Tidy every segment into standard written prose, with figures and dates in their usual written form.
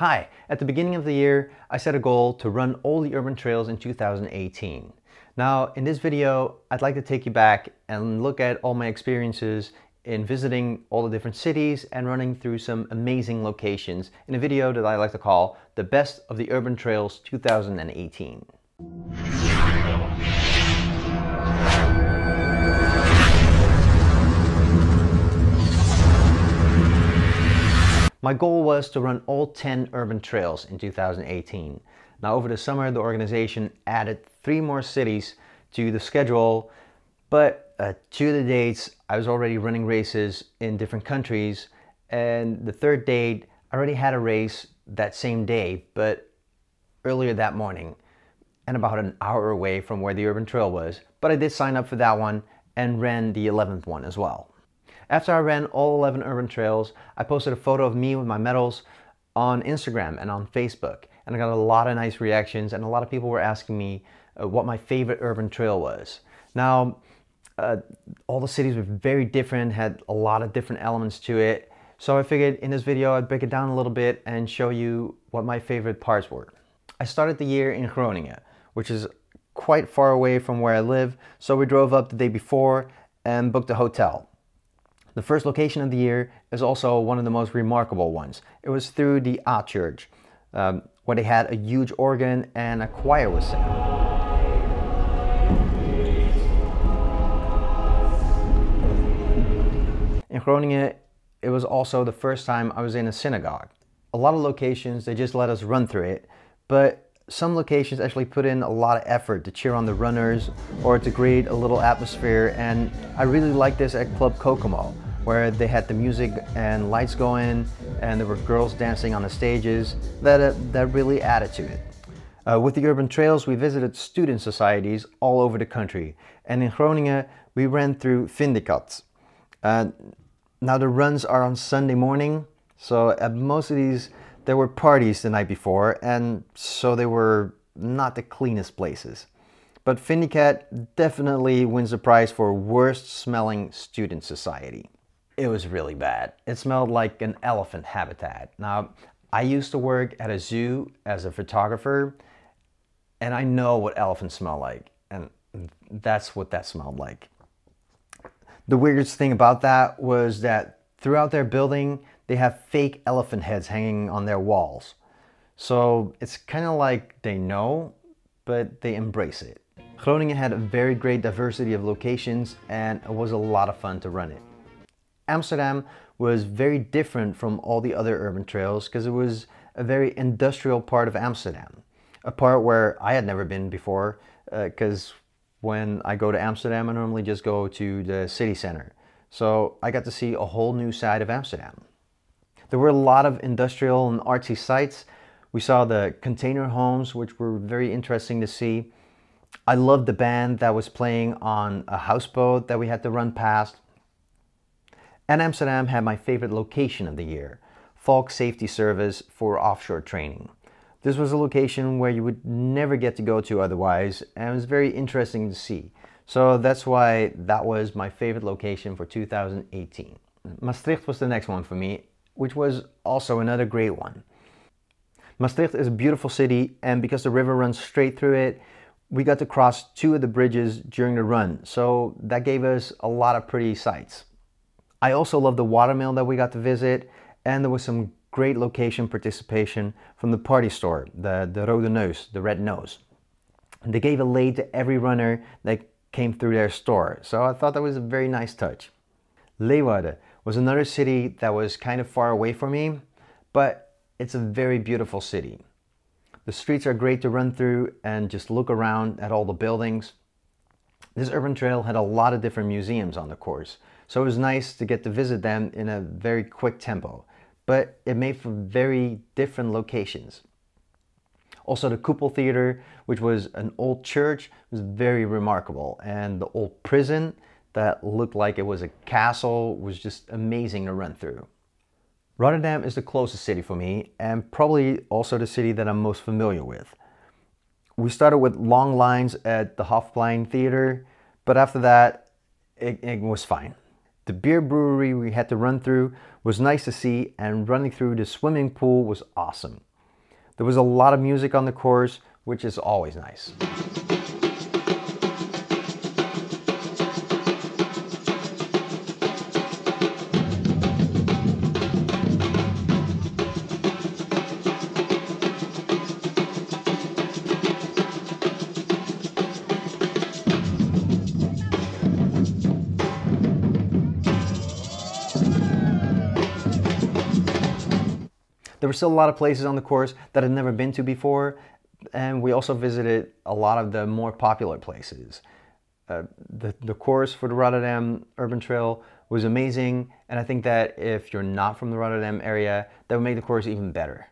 Hi, at the beginning of the year, I set a goal to run all the urban trails in 2018. Now, in this video, I'd like to take you back and look at all my experiences in visiting all the different cities and running through some amazing locations in a video that I like to call The Best of the Urban Trails 2018. My goal was to run all 10 urban trails in 2018. Now, over the summer, the organization added 3 more cities to the schedule, but two of the dates I was already running races in different countries, and the third date I already had a race that same day, but earlier that morning and about an hour away from where the urban trail was. But I did sign up for that one and ran the 11th one as well. After I ran all 11 urban trails, I posted a photo of me with my medals on Instagram and on Facebook, and I got a lot of nice reactions, and a lot of people were asking me what my favorite urban trail was. Now, all the cities were very different, had a lot of different elements to it, so I figured in this video I'd break it down a little bit and show you what my favorite parts were. I started the year in Groningen, which is quite far away from where I live, so we drove up the day before and booked a hotel. The first location of the year is also one of the most remarkable ones. It was through the A Church, where they had a huge organ and a choir was singing. In Groningen, it was also the first time I was in a synagogue. A lot of locations, they just let us run through it, but some locations actually put in a lot of effort to cheer on the runners or to create a little atmosphere, and I really liked this at Club Kokomo, where they had the music and lights going and there were girls dancing on the stages. That really added to it. With the urban trails, we visited student societies all over the country, and in Groningen we ran through Findicat. Now the runs are on Sunday morning, so at most of these there were parties the night before, and so they were not the cleanest places. But Findicat definitely wins the prize for worst smelling student society. It was really bad. It smelled like an elephant habitat. Now, I used to work at a zoo as a photographer, and I know what elephants smell like, and that's what that smelled like. The weirdest thing about that was that throughout their building, they have fake elephant heads hanging on their walls. So it's kind of like they know, but they embrace it. Groningen had a very great diversity of locations, and it was a lot of fun to run it. Amsterdam was very different from all the other urban trails because it was a very industrial part of Amsterdam. A part where I had never been before, because when I go to Amsterdam, I normally just go to the city center. So I got to see a whole new side of Amsterdam. There were a lot of industrial and artsy sites. We saw the container homes, which were very interesting to see. I loved the band that was playing on a houseboat that we had to run past. And Amsterdam had my favorite location of the year, Falk Safety Service for offshore training. This was a location where you would never get to go to otherwise, and it was very interesting to see. So that's why that was my favorite location for 2018. Maastricht was the next one for me, which was also another great one. Maastricht is a beautiful city, and because the river runs straight through it, we got to cross 2 of the bridges during the run, so that gave us a lot of pretty sights. I also loved the watermill that we got to visit, and there was some great location participation from the party store, the Rode Neus, the Red Nose. They gave a lei to every runner that came through their store, so I thought that was a very nice touch. Leeuwarden was another city that was kind of far away from me, but it's a very beautiful city. The streets are great to run through and just look around at all the buildings. This urban trail had a lot of different museums on the course, so it was nice to get to visit them in a very quick tempo, but it made for very different locations. Also, the Koepel Theater, which was an old church, was very remarkable, and the old prison that looked like it was a castle was just amazing to run through. Rotterdam is the closest city for me, and probably also the city that I'm most familiar with. We started with long lines at the Hofplein Theater, but after that, it was fine. The beer brewery we had to run through was nice to see, and running through the swimming pool was awesome. There was a lot of music on the course, which is always nice. There were still a lot of places on the course that I'd never been to before, and we also visited a lot of the more popular places. The course for the Rotterdam Urban Trail was amazing, and I think that if you're not from the Rotterdam area, that would make the course even better.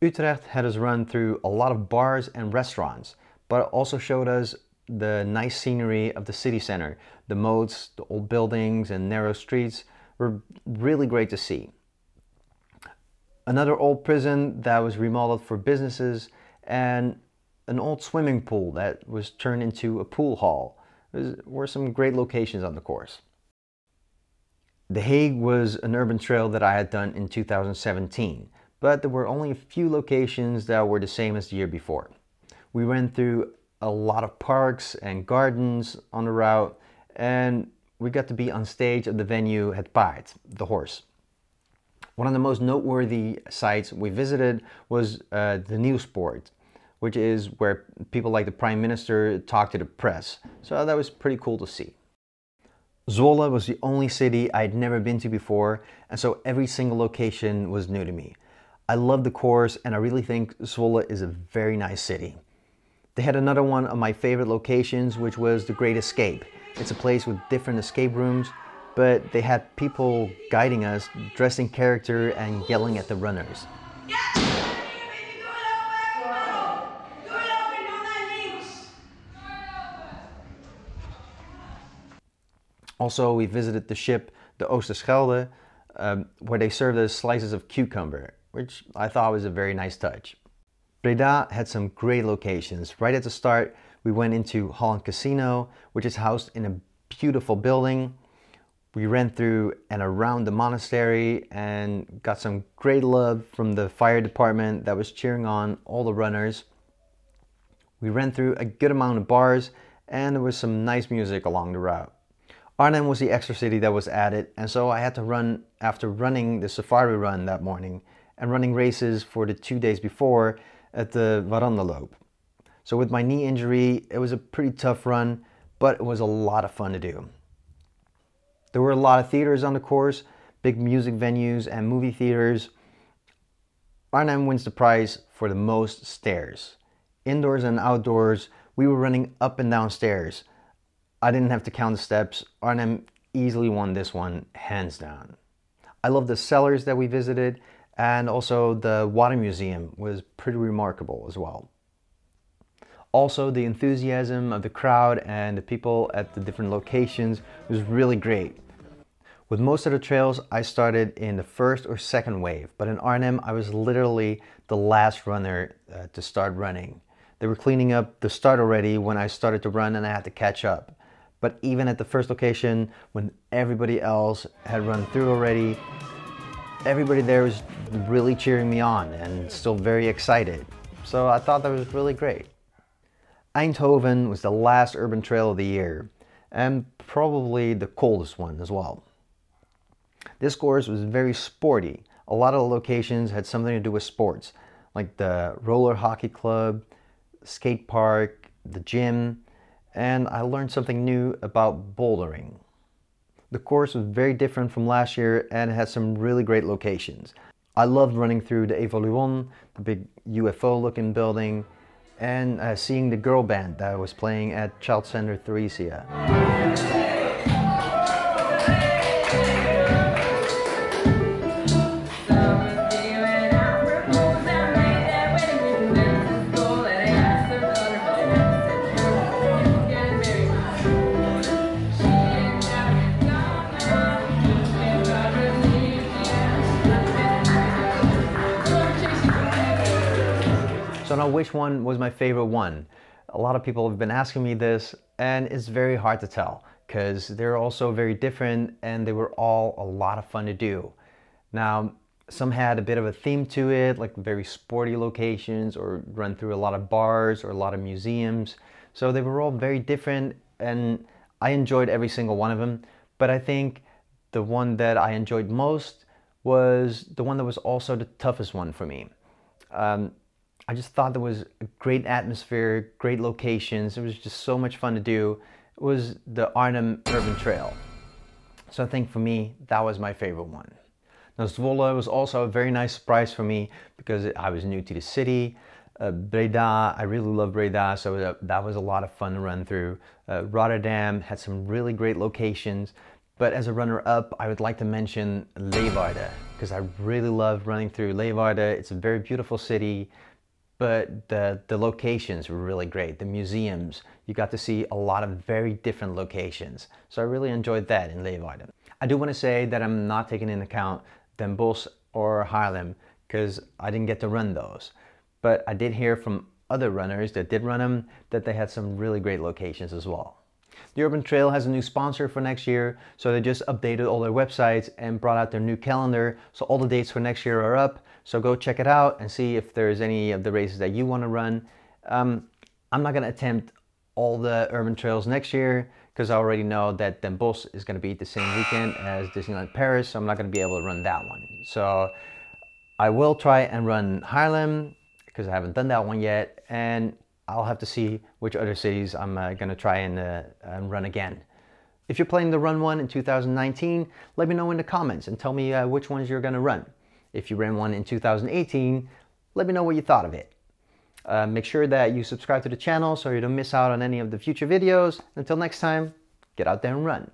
Utrecht had us run through a lot of bars and restaurants, but also showed us the nice scenery of the city center. The moats, the old buildings, and narrow streets were really great to see. Another old prison that was remodeled for businesses, and an old swimming pool that was turned into a pool hall. There were some great locations on the course. The Hague was an urban trail that I had done in 2017, but there were only a few locations that were the same as the year before. We went through a lot of parks and gardens on the route, and we got to be on stage at the venue at Pied, the horse. One of the most noteworthy sites we visited was the Newspoort, which is where people like the Prime Minister talk to the press. So that was pretty cool to see. Zwolle was the only city I'd never been to before, and so every single location was new to me. I love the course, and I really think Zwolle is a very nice city. They had another one of my favorite locations, which was the Great Escape. It's a place with different escape rooms, but they had people guiding us, dressed in character and yelling at the runners. Also, we visited the ship, the Oosterschelde, where they served us slices of cucumber, which I thought was a very nice touch. Breda had some great locations. Right at the start, we went into Holland Casino, which is housed in a beautiful building. We ran through and around the monastery and got some great love from the fire department that was cheering on all the runners. We ran through a good amount of bars, and there was some nice music along the route. Arnhem was the extra city that was added, and so I had to run after running the safari run that morning and running races for the 2 days before at the Varandaloop. So with my knee injury, it was a pretty tough run, but it was a lot of fun to do. There were a lot of theaters on the course, big music venues and movie theaters. Arnhem wins the prize for the most stairs. Indoors and outdoors, we were running up and down stairs. I didn't have to count the steps. Arnhem easily won this one, hands down. I love the cellars that we visited, and also the water museum was pretty remarkable as well. Also, the enthusiasm of the crowd and the people at the different locations was really great. With most of the trails, I started in the first or second wave, but in Arnhem, I was literally the last runner to start running. They were cleaning up the start already when I started to run, and I had to catch up. But even at the first location, when everybody else had run through already, everybody there was really cheering me on and still very excited. So I thought that was really great. Eindhoven was the last urban trail of the year, and probably the coldest one as well. This course was very sporty. A lot of the locations had something to do with sports, like the roller hockey club, skate park, the gym, and I learned something new about bouldering. The course was very different from last year, and it had some really great locations. I loved running through the Evoluon, the big UFO-looking building, and seeing the girl band that was playing at Child Center Theresia. So now, which one was my favorite one? A lot of people have been asking me this, and it's very hard to tell because they're all so very different, and they were all a lot of fun to do. Now, Some had a bit of a theme to it, like very sporty locations, or run through a lot of bars or a lot of museums. So they were all very different, and I enjoyed every single one of them. But I think the one that I enjoyed most was the one that was also the toughest one for me. I just thought there was a great atmosphere, great locations. It was just so much fun to do. It was the Arnhem Urban Trail. So I think for me, that was my favorite one. Now, Zwolle was also a very nice surprise for me because I was new to the city. Breda, I really love Breda, so that was a lot of fun to run through. Rotterdam had some really great locations, but as a runner-up, I would like to mention Leeuwarden because I really love running through Leeuwarden. It's a very beautiful city, but the locations were really great. The museums, you got to see a lot of very different locations. So I really enjoyed that in Leeuwarden. I do want to say that I'm not taking into account Den Bosch or Haarlem because I didn't get to run those. But I did hear from other runners that did run them that they had some really great locations as well. The Urban Trail has a new sponsor for next year, so they just updated all their websites and brought out their new calendar, so all the dates for next year are up. So go check it out and see if there's any of the races that you want to run. I'm not going to attempt all the Urban Trails next year because I already know that Den Bosch is going to be the same weekend as Disneyland Paris, so I'm not going to be able to run that one. So I will try and run Haarlem because I haven't done that one yet, and I'll have to see which other cities I'm going to try and run again. If you're planning to run one in 2019, let me know in the comments and tell me which ones you're going to run. If you ran one in 2018, let me know what you thought of it. Make sure that you subscribe to the channel so you don't miss out on any of the future videos. Until next time, get out there and run.